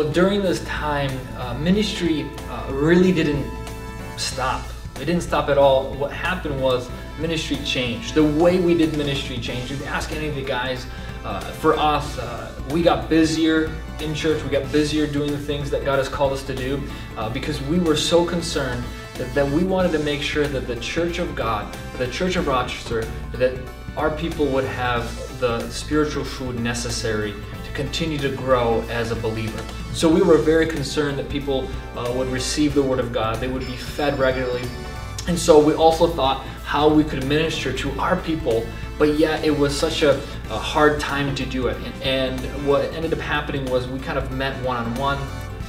So during this time, ministry really didn't stop. It didn't stop at all. What happened was ministry changed. The way we did ministry changed. If you ask any of the guys, for us, we got busier in church. We got busier doing the things that God has called us to do because we were so concerned that we wanted to make sure that the Church of God, the Church of Rochester, that our people would have the spiritual food necessary to continue to grow as a believer. So we were very concerned that people would receive the Word of God, they would be fed regularly. And so we also thought how we could minister to our people, but yet it was such a hard time to do it. And what ended up happening was we kind of met one-on-one.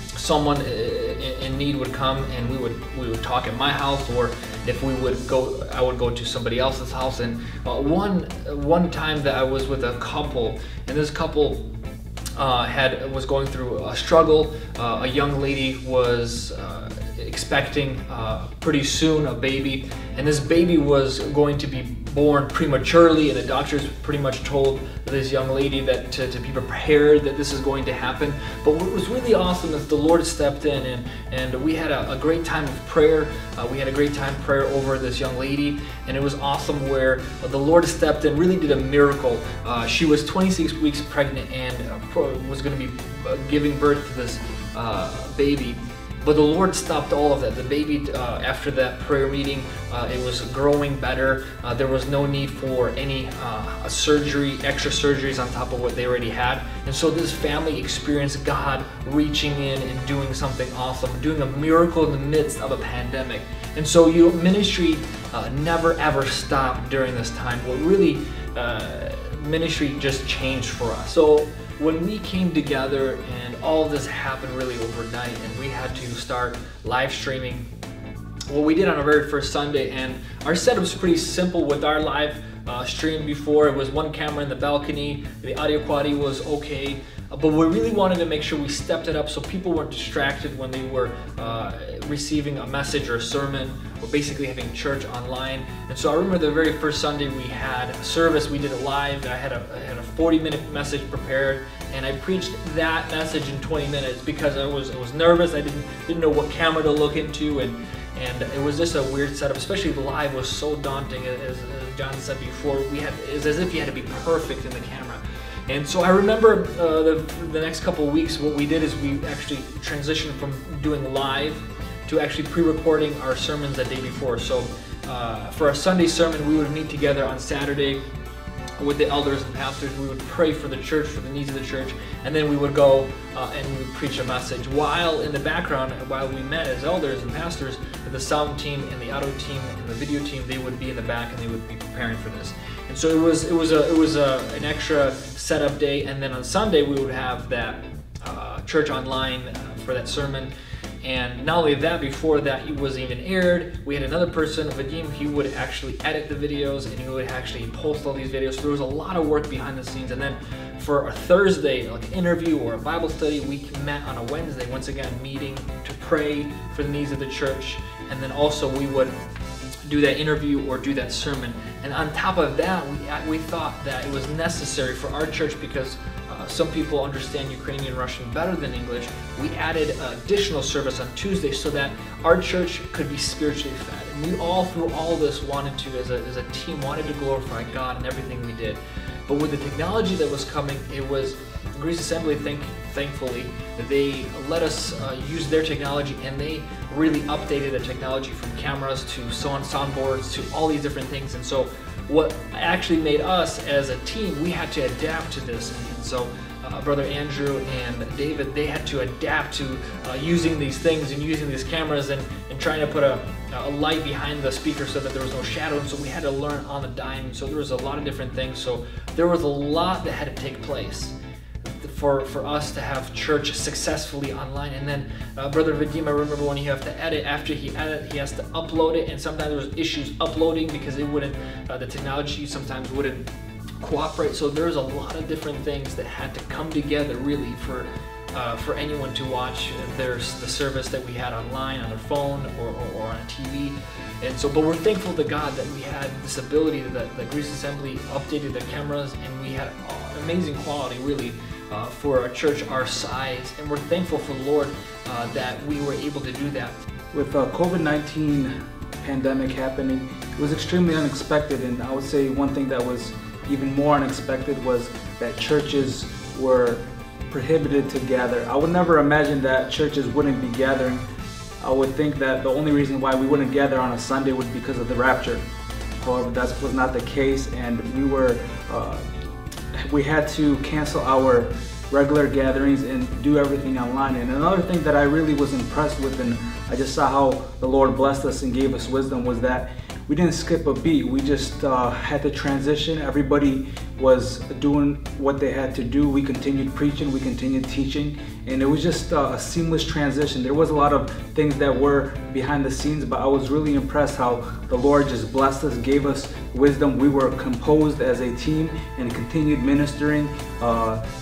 Someone in need would come and we would talk at my house, or if we would go, I would go to somebody else's house. And one time that I was with a couple, and this couple was going through a struggle. A young lady was expecting pretty soon a baby, and this baby was going to be born prematurely, and the doctors pretty much told this young lady that to be prepared that this is going to happen. But what was really awesome is the Lord stepped in, and we had a great time of prayer. We had a great time of prayer over this young lady, and it was awesome where the Lord stepped in, really did a miracle. She was 26 weeks pregnant and was going to be giving birth to this baby. But the Lord stopped all of that. The baby, after that prayer meeting, it was growing better. There was no need for any surgery, extra surgeries on top of what they already had. And so this family experienced God reaching in and doing something awesome, doing a miracle in the midst of a pandemic. And so your ministry never ever stopped during this time. What really, ministry just changed for us. So when we came together and all this happened really overnight and we had to start live streaming, well, we did on our very first Sunday, and our setup was pretty simple with our live stream before. It was one camera in the balcony, the audio quality was okay, but we really wanted to make sure we stepped it up so people weren't distracted when they were receiving a message or a sermon. We're basically having church online. And so I remember the very first Sunday we had a service, we did it live. I had a 40-minute message prepared, and I preached that message in 20 minutes because I was nervous. I didn't know what camera to look into, and it was just a weird setup, especially live was so daunting. As John said before, it's as if you had to be perfect in the camera. And so I remember the next couple of weeks, what we did is we actually transitioned from doing live to actually pre-recording our sermons the day before. So for our Sunday sermon, we would meet together on Saturday with the elders and pastors. We would pray for the church, for the needs of the church, and then we would go and we would preach a message. While in the background, while we met as elders and pastors, the sound team and the audio team and the video team, they would be in the back and they would be preparing for this. And so it was an extra setup day. And then on Sunday we would have that church online for that sermon. And not only that, before that it was even aired, we had another person, Vadim, he would actually edit the videos and he would actually post all these videos. So there was a lot of work behind the scenes. And then for a Thursday, like an interview or a Bible study, we met on a Wednesday, once again meeting to pray for the needs of the church. And then also we would do that interview or do that sermon. And on top of that, we thought that it was necessary for our church because some people understand Ukrainian and Russian better than English. We added additional service on Tuesday so that our church could be spiritually fed. And we all, through all this, wanted to, as a team, wanted to glorify God in everything we did. But with the technology that was coming, it was Greece Assembly, thankfully, they let us use their technology, and they really updated the technology from cameras to soundboards to all these different things. And so what actually made us as a team, we had to adapt to this. And so Brother Andrew and David, they had to adapt to using these things and using these cameras and trying to put a light behind the speaker so that there was no shadow. And so we had to learn on the dime. So there was a lot of different things. So there was a lot that had to take place for us to have church successfully online. And then Brother Vadim, I remember when he have to edit, after he edit, he has to upload it, and sometimes there was issues uploading because it wouldn't, the technology sometimes wouldn't cooperate. So there's a lot of different things that had to come together really for anyone to watch. There's the service that we had online on their phone or on a TV. And so, but we're thankful to God that we had this ability that the Greece Assembly updated the cameras, and we had amazing quality really for a church our size, and we're thankful for the Lord that we were able to do that. With COVID-19 pandemic happening, it was extremely unexpected, and I would say one thing that was even more unexpected was that churches were prohibited to gather. I would never imagine that churches wouldn't be gathering. I would think that the only reason why we wouldn't gather on a Sunday was because of the rapture. However, that was not the case, and we had to cancel our regular gatherings and do everything online. And another thing that I really was impressed with, and I just saw how the Lord blessed us and gave us wisdom, was that we didn't skip a beat. We just had to transition. Everybody was doing what they had to do. We continued preaching, we continued teaching, and it was just a seamless transition. There was a lot of things that were behind the scenes, but I was really impressed how the Lord just blessed us, gave us wisdom. We were composed as a team and continued ministering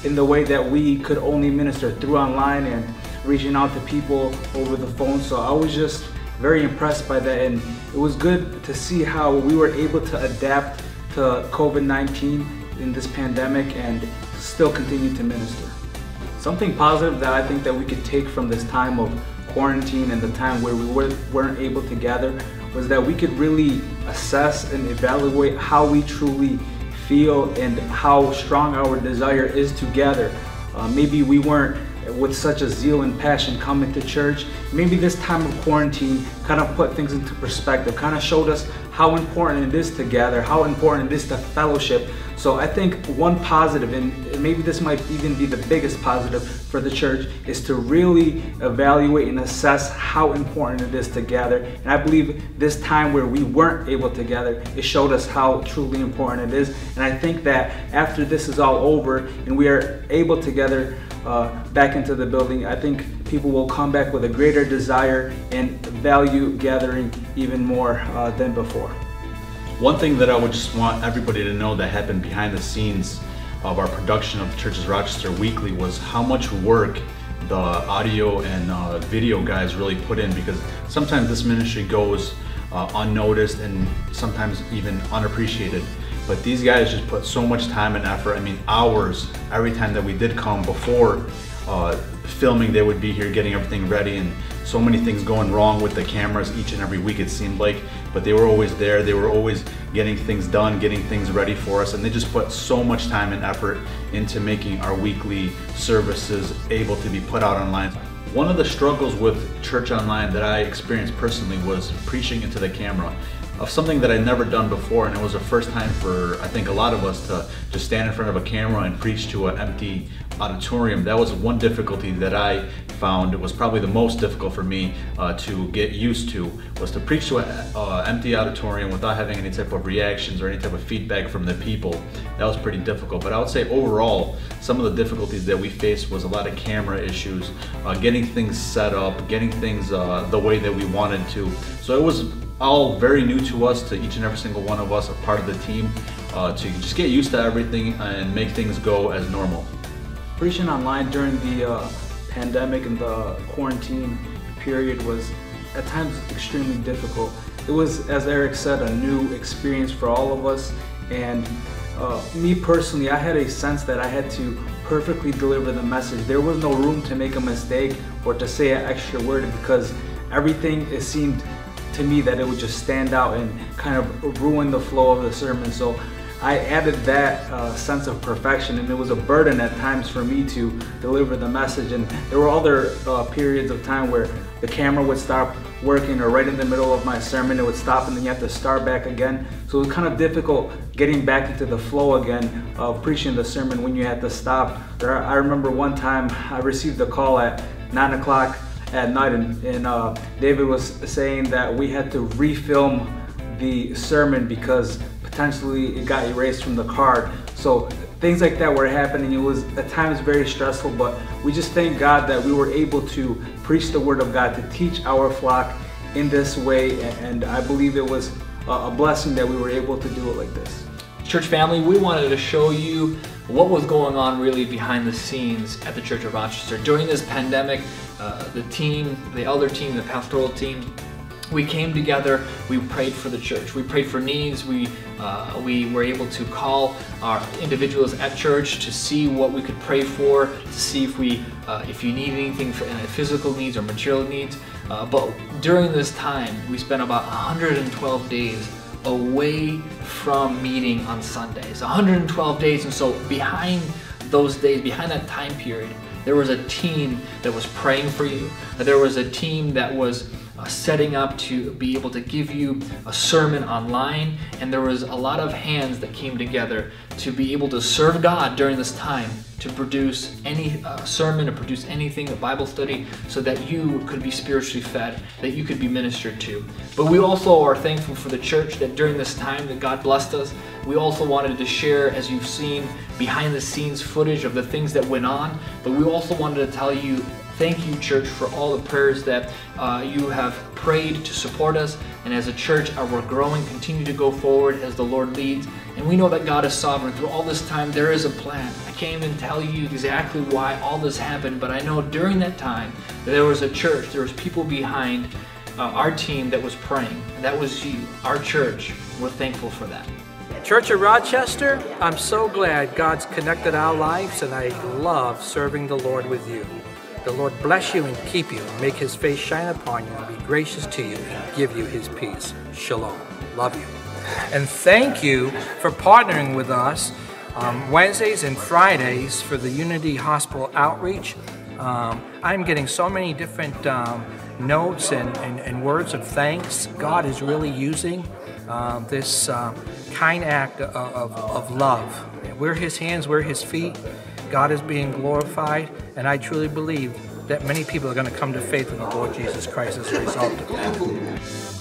in the way that we could only minister through online and reaching out to people over the phone. So I was just very impressed by that, and it was good to see how we were able to adapt to COVID-19 in this pandemic and still continue to minister. Something positive that I think that we could take from this time of quarantine and the time where we weren't able to gather was that we could really assess and evaluate how we truly feel and how strong our desire is to gather. Maybe we weren't with such a zeal and passion coming to church. Maybe this time of quarantine kind of put things into perspective, kind of showed us how important it is to gather, how important it is to fellowship. So I think one positive, and maybe this might even be the biggest positive for the church, is to really evaluate and assess how important it is to gather. And I believe this time where we weren't able to gather, it showed us how truly important it is. And I think that after this is all over and we are able to gather back into the building, I think people will come back with a greater desire and value gathering even more than before. One thing that I would just want everybody to know that happened behind the scenes of our production of Church of Rochester Weekly was how much work the audio and video guys really put in, because sometimes this ministry goes unnoticed and sometimes even unappreciated. But these guys just put so much time and effort. I mean, hours every time that we did come before filming, they would be here getting everything ready, and so many things going wrong with the cameras each and every week, it seemed like. But they were always there, they were always getting things done, getting things ready for us, and they just put so much time and effort into making our weekly services able to be put out online. One of the struggles with church online that I experienced personally was preaching into the camera, of something that I'd never done before, and it was the first time for I think a lot of us to just stand in front of a camera and preach to an empty auditorium. That was one difficulty that I found. It was probably the most difficult for me to get used to, was to preach to an empty auditorium without having any type of reactions or any type of feedback from the people. That was pretty difficult, but I would say overall some of the difficulties that we faced was a lot of camera issues, getting things set up, getting things the way that we wanted to. So it was all very new to us, to each and every single one of us, a part of the team, to just get used to everything and make things go as normal. Preaching online during the pandemic and the quarantine period was at times extremely difficult. It was, as Eric said, a new experience for all of us, and me personally, I had a sense that I had to perfectly deliver the message. There was no room to make a mistake or to say an extra word, because everything, it seemed to me that it would just stand out and kind of ruin the flow of the sermon. So I added that sense of perfection, and it was a burden at times for me to deliver the message. And there were other periods of time where the camera would stop working, or right in the middle of my sermon it would stop and then you have to start back again. So it was kind of difficult getting back into the flow again of preaching the sermon when you had to stop. I remember one time I received a call at 9 o'clock at night, and David was saying that we had to refilm the sermon because potentially it got erased from the card. So things like that were happening. It was at times very stressful, but we just thank God that we were able to preach the Word of God, to teach our flock in this way, and I believe it was a blessing that we were able to do it like this. Church family, we wanted to show you what was going on really behind the scenes at the Church of Rochester during this pandemic. The team, the elder team, the pastoral team, We came together, we prayed for the church, we prayed for needs, we were able to call our individuals at church to see what we could pray for, to see if you need anything for physical needs or material needs. But during this time, we spent about 112 days away from meeting on Sundays. 112 days, and so behind those days, behind that time period, there was a team that was praying for you. There was a team that was setting up to be able to give you a sermon online, and there was a lot of hands that came together to be able to serve God during this time, to produce any sermon, to produce anything, a Bible study, so that you could be spiritually fed, that you could be ministered to. But we also are thankful for the church that during this time that God blessed us. We also wanted to share, as you've seen, behind the scenes footage of the things that went on, but we also wanted to tell you thank you, church, for all the prayers that you have prayed to support us. And as a church, we're growing, continue to go forward as the Lord leads. And we know that God is sovereign. Through all this time, there is a plan. I can't even tell you exactly why all this happened, but I know during that time, there was a church, there was people behind our team that was praying. And that was you, our church. We're thankful for that. Church of Rochester, I'm so glad God's connected our lives, and I love serving the Lord with you. The Lord bless you and keep you, and make His face shine upon you, and be gracious to you, and give you His peace. Shalom. Love you. And thank you for partnering with us Wednesdays and Fridays for the Unity Hospital outreach. I'm getting so many different notes and words of thanks. God is really using this kind act of love. We're His hands, we're His feet. God is being glorified, and I truly believe that many people are going to come to faith in the Lord Jesus Christ as a result of that.